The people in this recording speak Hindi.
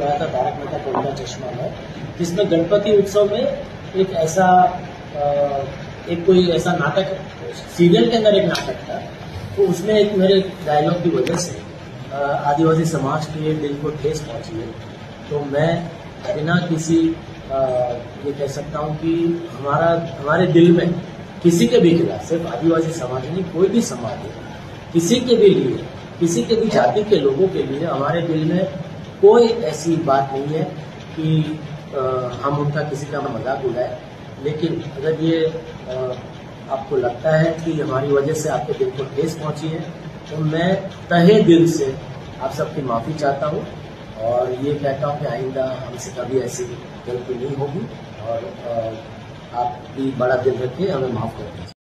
उड़ाया था तारक मेहता का उल्टा चश्मा में, जिसमें गणपति उत्सव में एक ऐसा कोई ऐसा नाटक सीरियल के अंदर एक नाटक था, तो उसमें एक मेरे डायलॉग की वजह से आदिवासी समाज के दिल को ठेस पहुंची है। तो मैं बिना किसी ये कह सकता हूँ कि हमारे दिल में किसी के भी खिलाफ, सिर्फ आदिवासी समाज नहीं कोई भी समाज है, किसी के भी लिए, किसी के भी जाति के लोगों के लिए हमारे दिल में कोई ऐसी बात नहीं है कि हम उनका किसी का मजाक उड़ाए। लेकिन अगर ये आपको लगता है कि हमारी वजह से आपके दिल को ठेस पहुंची है, तो मैं तहे दिल से आप सबकी माफ़ी चाहता हूँ और ये कहता हूँ कि आइंदा हमसे कभी ऐसी गलती नहीं होगी और आप भी बड़ा दिल रखिए, हमें माफ़ कर दीजिए।